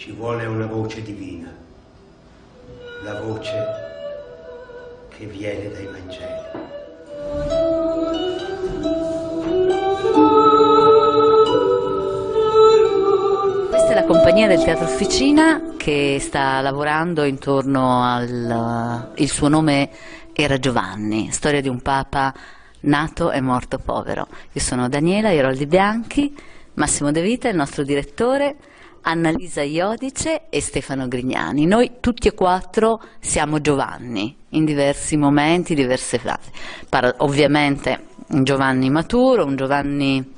ci vuole una voce divina, la voce che viene dai Vangeli. La compagnia del Teatro Officina che sta lavorando intorno al Il suo nome era Giovanni, storia di un papa nato e morto povero. Io sono Daniela Iroldi Bianchi, Massimo De Vita, il nostro direttore, Annalisa Iodice e Stefano Grignani. Noi tutti e quattro siamo Giovanni in diversi momenti, diverse fasi. Ovviamente un Giovanni maturo, un Giovanni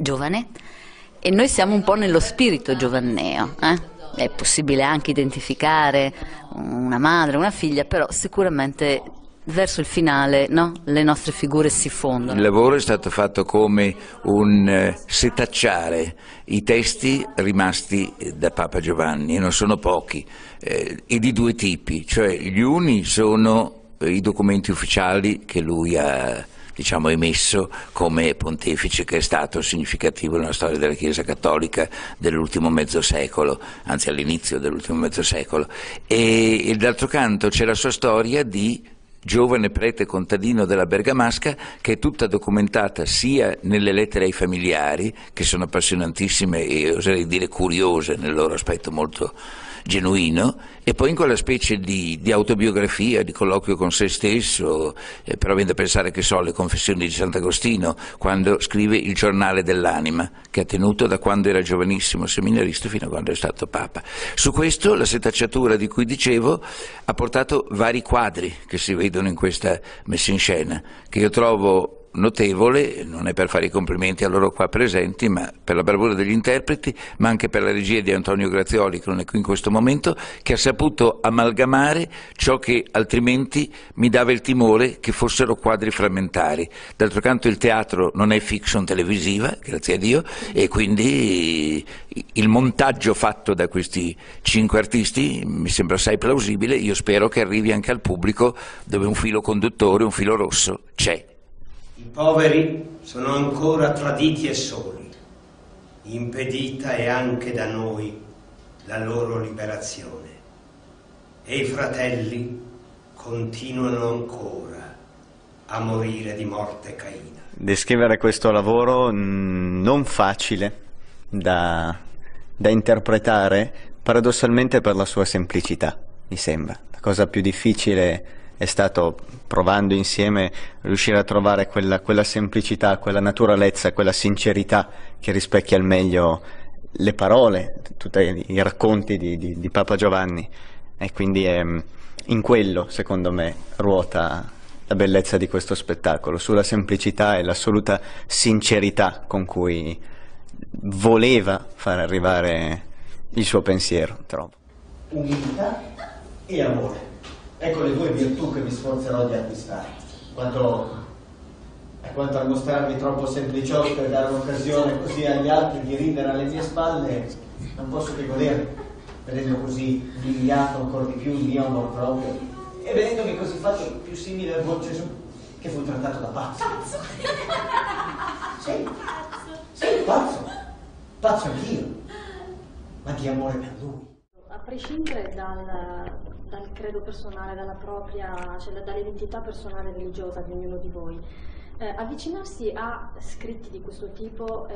giovane. E noi siamo un po' nello spirito giovanneo, È possibile anche identificare una madre, una figlia, però sicuramente verso il finale, no? Le nostre figure si fondono. Il lavoro è stato fatto come un setacciare i testi rimasti da Papa Giovanni, e non sono pochi, e di due tipi, cioè gli uni sono i documenti ufficiali che lui ha emesso come pontefice, che è stato significativo nella storia della Chiesa Cattolica dell'ultimo mezzo secolo, anzi all'inizio dell'ultimo mezzo secolo, e d'altro canto c'è la sua storia di giovane prete contadino della Bergamasca, che è tutta documentata sia nelle lettere ai familiari, che sono appassionantissime e oserei dire curiose nel loro aspetto molto genuino, e poi in quella specie di autobiografia, di colloquio con se stesso, però viene da pensare, che so, alle confessioni di Sant'Agostino, quando scrive il giornale dell'anima, che ha tenuto da quando era giovanissimo seminarista fino a quando è stato papa. Su questo la setacciatura di cui dicevo ha portato vari quadri che si vedono in questa messa in scena, che io trovo notevole, non è per fare i complimenti a loro qua presenti, ma per la bravura degli interpreti, ma anche per la regia di Antonio Grazioli, che non è qui in questo momento, che ha saputo amalgamare ciò che altrimenti mi dava il timore che fossero quadri frammentari. D'altro canto il teatro non è fiction televisiva, grazie a Dio, e quindi il montaggio fatto da questi 5 artisti mi sembra assai plausibile. Io spero che arrivi anche al pubblico, dove un filo conduttore, un filo rosso c'è. I poveri sono ancora traditi e soli, impedita è anche da noi la loro liberazione, e i fratelli continuano ancora a morire di morte caina. Descrivere questo lavoro non facile da interpretare, paradossalmente per la sua semplicità, mi sembra. La cosa più difficile è stato, provando insieme, riuscire a trovare quella semplicità, quella naturalezza, quella sincerità che rispecchia al meglio le parole, tutti i racconti di Papa Giovanni. E quindi in quello, secondo me, ruota la bellezza di questo spettacolo, sulla semplicità e l'assoluta sincerità con cui voleva far arrivare il suo pensiero, trovo. Umiltà e amore. Ecco le due virtù che mi sforzerò di acquistare. Quanto a mostrarmi troppo sempliciotto e dare un'occasione così agli altri di ridere alle mie spalle, non posso che godere, vedendo così umiliato ancora di più il mio amor proprio, e vedendo che così faccio più simile a buon Gesù, che fu trattato da pazzo. Pazzo? Sì, sì, pazzo. Pazzo anch'io, ma di amore per lui. A prescindere dal credo personale, dalla propria, cioè dall'identità personale religiosa di ognuno di voi, avvicinarsi a scritti di questo tipo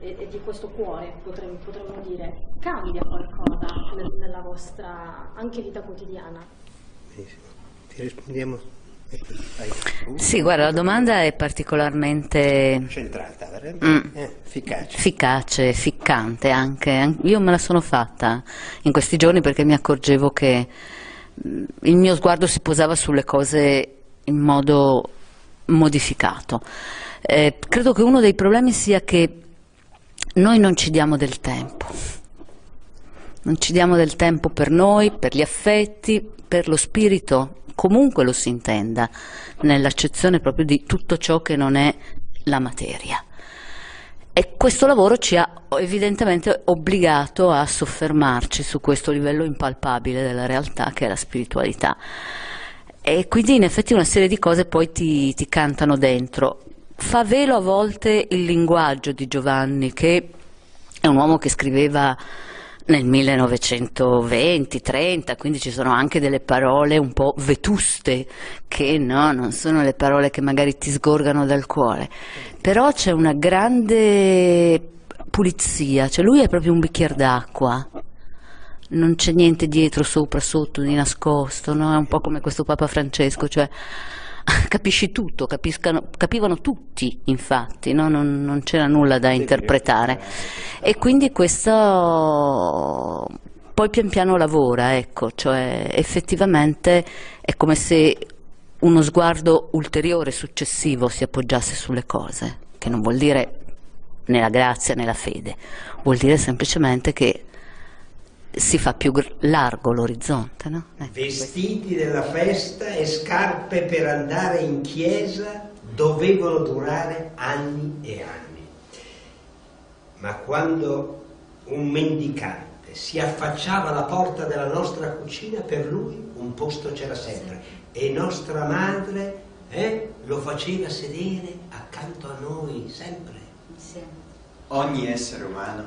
e di questo cuore, potremmo dire, cambia qualcosa nella vostra anche vita quotidiana? Benissimo. Ti rispondiamo? Sì, guarda, la domanda è particolarmente centrata, efficace. Efficace, ficcante anche. Io me la sono fatta in questi giorni, perché mi accorgevo che il mio sguardo si posava sulle cose in modo modificato. Credo che uno dei problemi sia che noi non ci diamo del tempo. Non ci diamo del tempo per noi, per gli affetti, per lo spirito, comunque lo si intenda, nell'accezione proprio di tutto ciò che non è la materia. E questo lavoro ci ha evidentemente obbligato a soffermarci su questo livello impalpabile della realtà, che è la spiritualità, e quindi in effetti una serie di cose poi ti cantano dentro. Fa velo a volte il linguaggio di Giovanni, che è un uomo che scriveva nel 1920, 30, quindi ci sono anche delle parole un po' vetuste che no, non sono le parole che magari ti sgorgano dal cuore, però c'è una grande pulizia, cioè lui è proprio un bicchiere d'acqua, non c'è niente dietro, sopra, sotto, di nascosto, no? È un po' come questo Papa Francesco, cioè capisci tutto, capivano tutti infatti, no? non c'era nulla da interpretare e quindi questo poi pian piano lavora, ecco, cioè effettivamente è come se uno sguardo ulteriore successivo si appoggiasse sulle cose, che non vuol dire né la grazia né la fede, vuol dire semplicemente che si fa più largo l'orizzonte, no? Ecco. Vestiti della festa e scarpe per andare in chiesa dovevano durare anni e anni. Ma quando un mendicante si affacciava alla porta della nostra cucina, per lui un posto c'era sempre, sì. E nostra madre lo faceva sedere accanto a noi, sempre. Sì. Ogni essere umano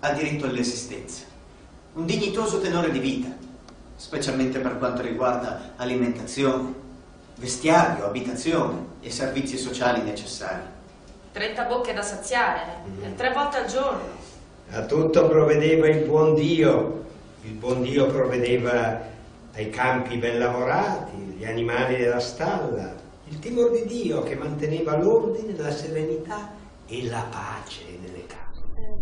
ha diritto all'esistenza. Un dignitoso tenore di vita, specialmente per quanto riguarda alimentazione, vestiario, abitazione e servizi sociali necessari. 30 bocche da saziare, 3 volte al giorno. A tutto provvedeva il buon Dio. Il buon Dio provvedeva ai campi ben lavorati, gli animali della stalla, il timor di Dio che manteneva l'ordine, la serenità e la pace nelle case.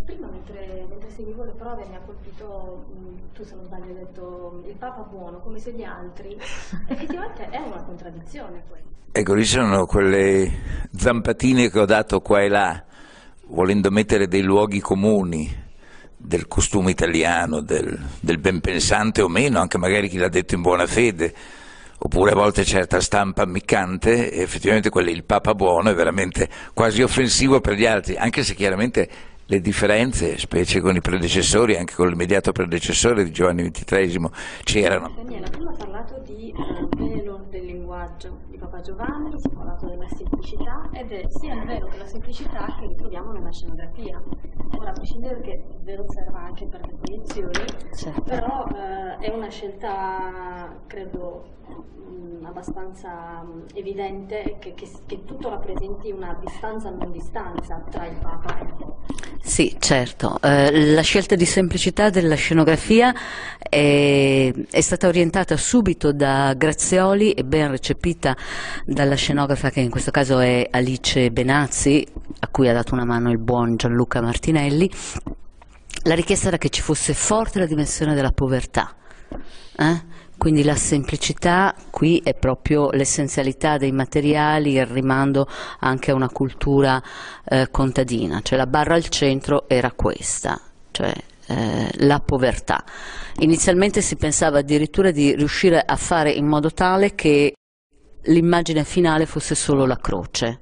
Prima mentre seguivo le prove mi ha colpito, tu se non sbaglio hai detto il Papa buono come se gli altri, effettivamente è una contraddizione questa. Ecco, lì sono quelle zampatine che ho dato qua e là, volendo mettere dei luoghi comuni del costume italiano, del ben pensante o meno, anche magari chi l'ha detto in buona fede, oppure a volte certa stampa ammiccante, effettivamente quello il Papa buono è veramente quasi offensivo per gli altri, anche se chiaramente le differenze, specie con i predecessori, anche con l'immediato predecessore di Giovanni XXIII, c'erano. Daniela, prima ha parlato di velo del linguaggio di Papa Giovanni, si è parlato della semplicità, ed è sia il velo che la semplicità che ritroviamo nella scenografia. Ora, a prescindere che il velo serva anche per le proiezioni, certo. Però è una scelta, credo, abbastanza evidente che tutto rappresenti una distanza non distanza tra il Papa e il Papa. Sì, certo. La scelta di semplicità della scenografia è stata orientata subito da Grazioli e ben recepita dalla scenografa che in questo caso è Alice Benazzi, a cui ha dato una mano il buon Gianluca Martinelli. La richiesta era che ci fosse forte la dimensione della povertà. Quindi la semplicità qui è proprio l'essenzialità dei materiali, il rimando anche a una cultura contadina, cioè la barra al centro era questa, cioè la povertà. Inizialmente si pensava addirittura di riuscire a fare in modo tale che l'immagine finale fosse solo la croce,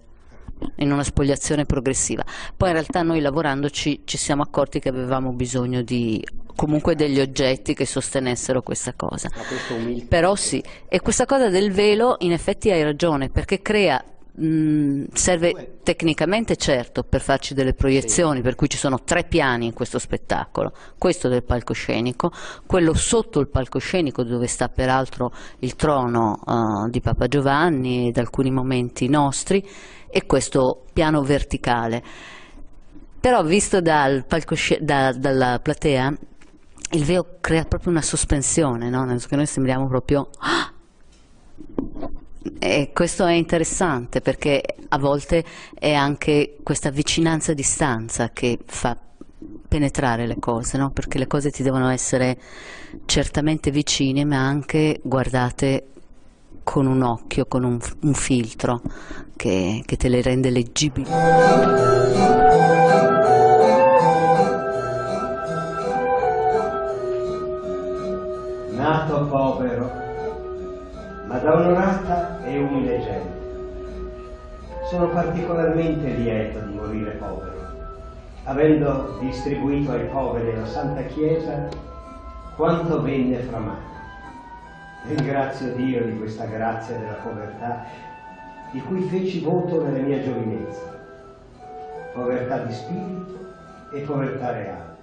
in una spogliazione progressiva. Poi in realtà noi lavorandoci ci siamo accorti che avevamo bisogno di comunque degli oggetti che sostenessero questa cosa. Però sì, e questa cosa del velo in effetti hai ragione, perché crea, serve tecnicamente certo per farci delle proiezioni, per cui ci sono 3 piani in questo spettacolo, questo del palcoscenico, quello sotto il palcoscenico dove sta peraltro il trono di Papa Giovanni ed alcuni momenti nostri, e questo piano verticale. Però visto dalla platea il velo crea proprio una sospensione, no? Nel senso che noi sembriamo proprio... E questo è interessante perché a volte è anche questa vicinanza a distanza che fa penetrare le cose, no? Perché le cose ti devono essere certamente vicine ma anche guardate con un occhio, con un filtro che te le rende leggibili. Nato povero, ma da onorata e umile gente. Sono particolarmente lieto di morire povero, avendo distribuito ai poveri la Santa Chiesa quanto venne fra mano. Ringrazio Dio di questa grazia della povertà di cui feci voto nella mia giovinezza. Povertà di spirito e povertà reale.